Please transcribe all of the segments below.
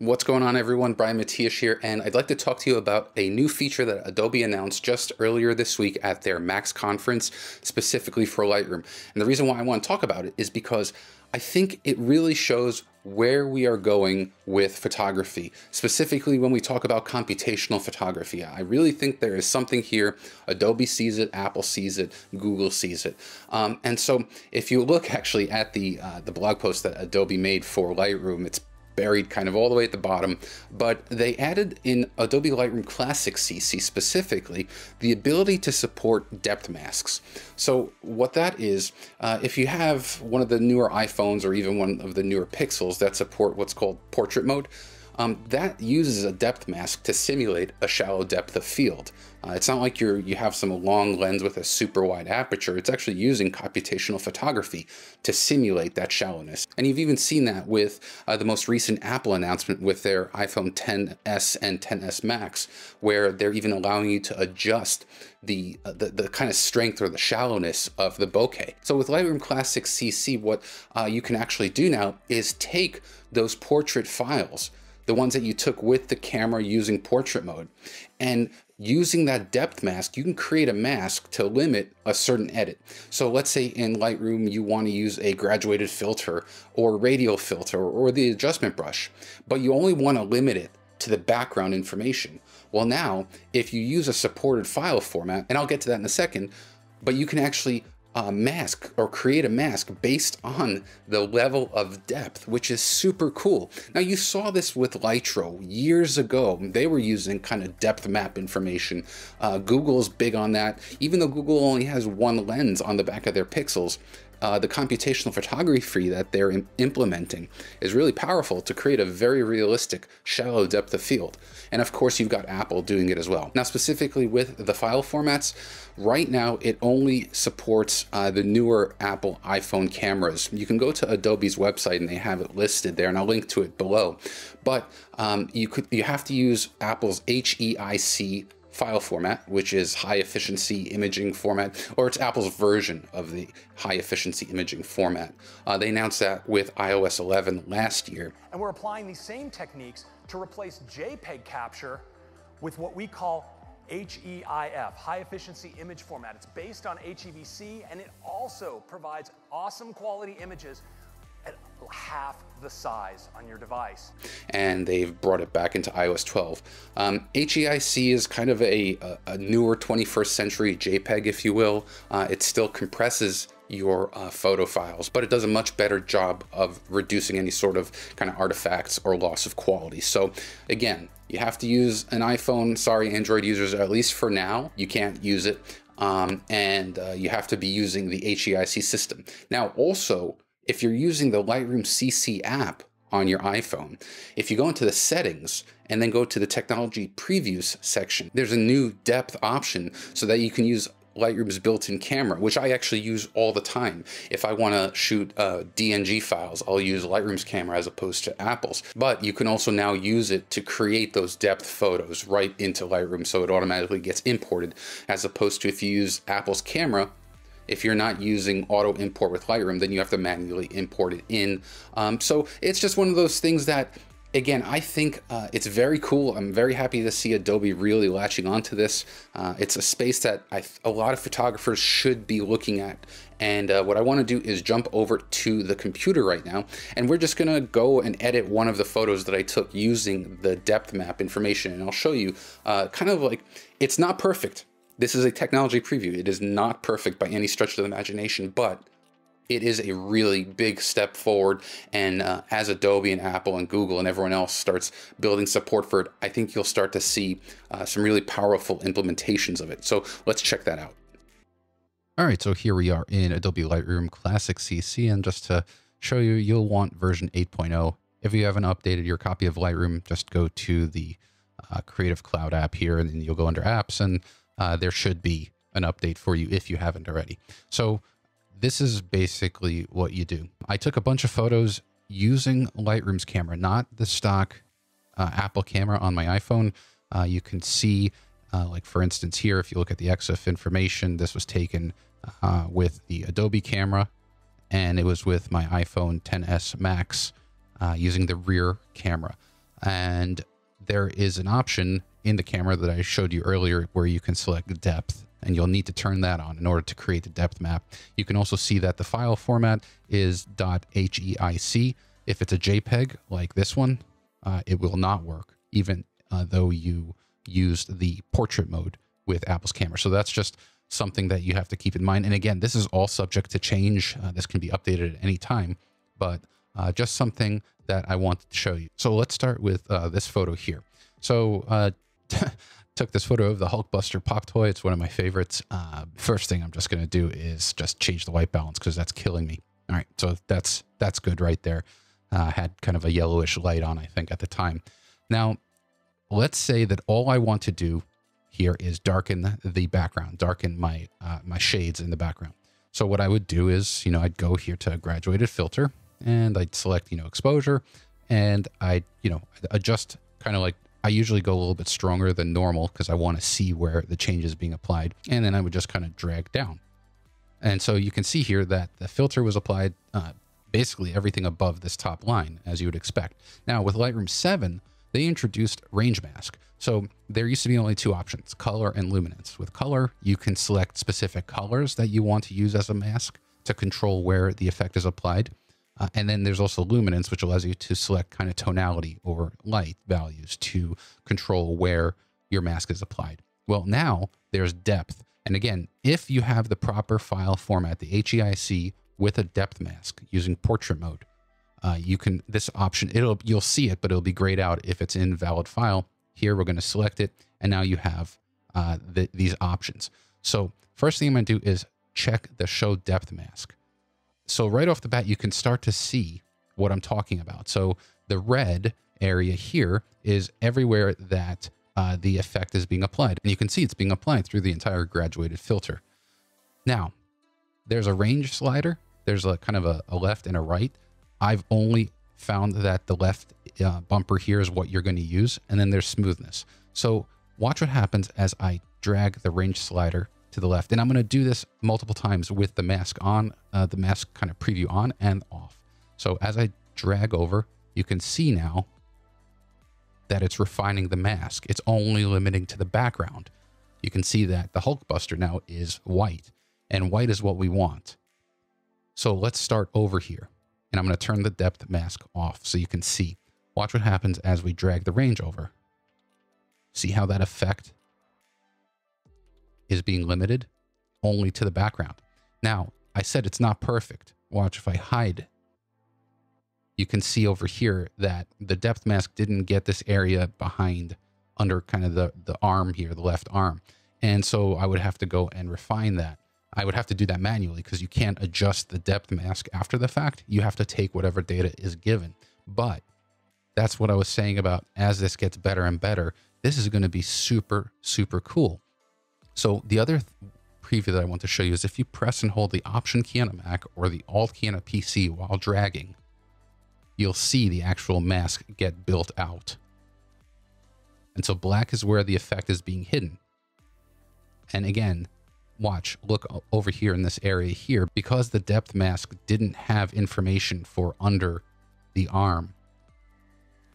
What's going on, everyone? Brian Matiash here, and I'd like to talk to you about a new feature that Adobe announced just earlier this week at their Max conference, specifically for Lightroom. And the reason why I want to talk about it is because I think it really shows where we are going with photography, specifically when we talk about computational photography. I really think there is something here. Adobe sees it, Apple sees it, Google sees it. And so if you look actually at the blog post that Adobe made for Lightroom, it's buried kind of all the way at the bottom, but they added in Adobe Lightroom Classic CC specifically the ability to support depth masks. So what that is, if you have one of the newer iPhones or even one of the newer Pixels that support what's called portrait mode, that uses a depth mask to simulate a shallow depth of field. It's not like you have some long lens with a super wide aperture. It's actually using computational photography to simulate that shallowness. And you've even seen that with the most recent Apple announcement with their iPhone XS and XS Max, where they're even allowing you to adjust the kind of strength or the shallowness of the bokeh. So with Lightroom Classic CC, what you can actually do now is take those portrait files, the ones that you took with the camera using portrait mode, and using that depth mask, you can create a mask to limit a certain edit. So let's say in Lightroom, you want to use a graduated filter or radial filter or the adjustment brush, but you only want to limit it to the background information. Well, now, if you use a supported file format, and I'll get to that in a second, but you can actually mask or create a mask based on the level of depth, which is super cool. Now, you saw this with Lytro years ago. They were using kind of depth map information. Google's big on that. Even though Google only has one lens on the back of their Pixels, the computational photography that they're implementing is really powerful to create a very realistic shallow depth of field. And of course, you've got Apple doing it as well. Now, specifically with the file formats, right now, it only supports the newer Apple iPhone cameras. You can go to Adobe's website and they have it listed there, and I'll link to it below. But you have to use Apple's HEIC file format, which is high efficiency imaging format, or it's Apple's version of the high efficiency imaging format. They announced that with iOS 11 last year. And we're applying these same techniques to replace JPEG capture with what we call HEIF, high efficiency image format. It's based on HEVC, and it also provides awesome quality images at half the size on your device. And they've brought it back into iOS 12. HEIC is kind of a newer 21st century JPEG, if you will. It still compresses your photo files, but it does a much better job of reducing any sort of kind of artifacts or loss of quality. So again, you have to use an iPhone, sorry, Android users, at least for now, you can't use it. And you have to be using the HEIC system. Now also, if you're using the Lightroom CC app on your iPhone, if you go into the settings and then go to the technology previews section, there's a new depth option so that you can use Lightroom's built-in camera, which I actually use all the time. If I want to shoot DNG files, I'll use Lightroom's camera as opposed to Apple's. But you can also now use it to create those depth photos right into Lightroom, so it automatically gets imported, as opposed to if you use Apple's camera, if you're not using auto import with Lightroom, then you have to manually import it in. So it's just one of those things that, again, I think it's very cool. I'm very happy to see Adobe really latching onto this. It's a space that a lot of photographers should be looking at. And what I wanna do is jump over to the computer right now, and we're just gonna go and edit one of the photos that I took using the depth map information. And I'll show you kind of like, it's not perfect. This is a technology preview. It is not perfect by any stretch of the imagination, but it is a really big step forward. And as Adobe and Apple and Google and everyone else starts building support for it, I think you'll start to see some really powerful implementations of it. So let's check that out. All right, so here we are in Adobe Lightroom Classic CC. And just to show you, you'll want version 8.0. If you haven't updated your copy of Lightroom, just go to the Creative Cloud app here, and then you'll go under apps, and there should be an update for you if you haven't already. So this is basically what you do. I took a bunch of photos using Lightroom's camera, not the stock Apple camera on my iPhone. You can see, like for instance here, if you look at the EXIF information, this was taken with the Adobe camera, and it was with my iPhone XS Max using the rear camera. And there is an option in the camera that I showed you earlier where you can select depth, and you'll need to turn that on in order to create the depth map. You can also see that the file format is .heic. If it's a JPEG like this one, it will not work, even though you used the portrait mode with Apple's camera. So that's just something that you have to keep in mind. And again, this is all subject to change. This can be updated at any time, but just something that I wanted to show you. So let's start with this photo here. So took this photo of the Hulkbuster pop toy. It's one of my favorites. First thing I'm just going to do is just change the white balance because that's killing me. All right, so that's good right there. Had kind of a yellowish light on, I think, at the time. Now, let's say that all I want to do here is darken the background, darken my my shades in the background. So what I would do is, you know, I'd go here to graduated filter and I'd select, you know, exposure, and I'd, you know, adjust kind of like, I usually go a little bit stronger than normal because I want to see where the change is being applied. And then I would just kind of drag down. And so you can see here that the filter was applied basically everything above this top line, as you would expect. Now with Lightroom 7, they introduced range mask. So there used to be only two options, color and luminance. With color, you can select specific colors that you want to use as a mask to control where the effect is applied. And then there's also luminance, which allows you to select kind of tonality or light values to control where your mask is applied. Well, now there's depth. And again, if you have the proper file format, the HEIC with a depth mask using portrait mode, you can, this option, you'll see it, but it'll be grayed out if it's in valid file. Here, we're going to select it. And now you have these options. So first thing I'm going to do is check the show depth mask. So right off the bat, you can start to see what I'm talking about. So the red area here is everywhere that the effect is being applied. And you can see it's being applied through the entire graduated filter. Now, there's a range slider. There's a kind of a left and a right. I've only found that the left bumper here is what you're going to use. And then there's smoothness. So watch what happens as I drag the range slider to the left. And I'm going to do this multiple times with the mask on, the mask kind of preview on and off. So as I drag over, you can see now that it's refining the mask. It's only limiting to the background. You can see that the Hulkbuster now is white, and white is what we want. So let's start over here, and I'm going to turn the depth mask off so you can see. Watch what happens as we drag the range over. See how that effect is being limited only to the background. Now, I said it's not perfect. Watch if I hide. You can see over here that the depth mask didn't get this area behind under kind of the arm here, the left arm. And so I would have to go and refine that. I would have to do that manually because you can't adjust the depth mask after the fact. You have to take whatever data is given. But that's what I was saying about as this gets better and better, this is going to be super, super cool. So the other preview that I want to show you is if you press and hold the Option key on a Mac or the Alt key on a PC while dragging, you'll see the actual mask get built out. And so black is where the effect is being hidden. And again, watch, look over here in this area here, because the depth mask didn't have information for under the arm,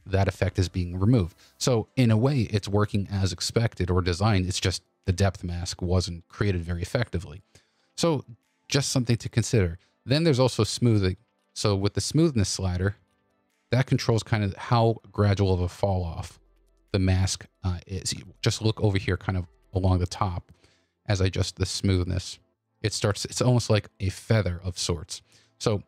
that effect is being removed. So in a way, it's working as expected or designed. It's just the depth mask wasn't created very effectively. So just something to consider. Then there's also smoothing. So with the smoothness slider, that controls kind of how gradual of a fall off the mask is. You just look over here kind of along the top as I adjust the smoothness. It starts, it's almost like a feather of sorts. So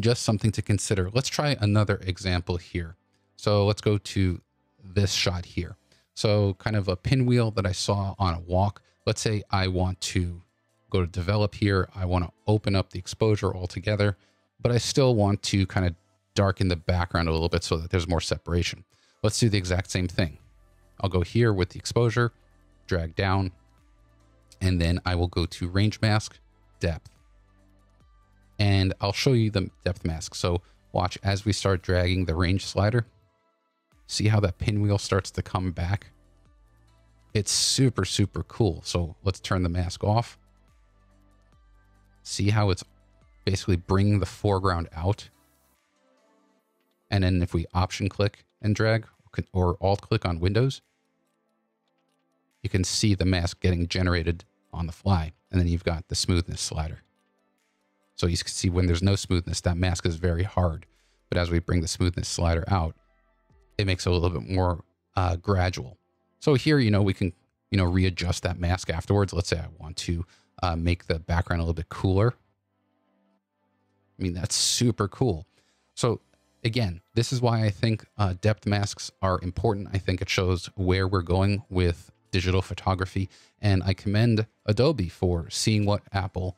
just something to consider. Let's try another example here. So let's go to this shot here. So kind of a pinwheel that I saw on a walk. Let's say I want to go to develop here. I want to open up the exposure altogether, but I still want to kind of darken the background a little bit so that there's more separation. Let's do the exact same thing. I'll go here with the exposure, drag down, and then I will go to range mask, depth, and I'll show you the depth mask. So watch as we start dragging the range slider. See how that pinwheel starts to come back? It's super, super cool. So let's turn the mask off. See how it's basically bringing the foreground out. And then if we option click and drag or alt click on Windows, you can see the mask getting generated on the fly. And then you've got the smoothness slider. So you can see when there's no smoothness, that mask is very hard. But as we bring the smoothness slider out, it makes it a little bit more gradual. So here, we can, readjust that mask afterwards. Let's say I want to make the background a little bit cooler. I mean, that's super cool. So again, this is why I think depth masks are important. I think it shows where we're going with digital photography. And I commend Adobe for seeing what Apple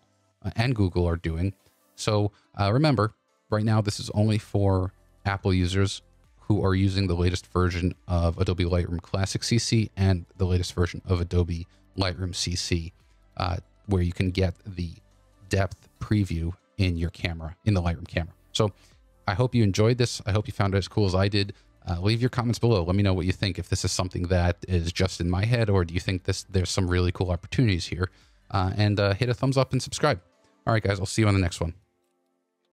and Google are doing. So remember, right now, this is only for Apple users who are using the latest version of Adobe Lightroom Classic CC and the latest version of Adobe Lightroom CC, where you can get the depth preview in your camera, in the Lightroom camera. So I hope you enjoyed this. I hope you found it as cool as I did. Leave your comments below. Let me know what you think. If this is something that is just in my head, or do you think there's some really cool opportunities here? And hit a thumbs up and subscribe. All right, guys, I'll see you on the next one.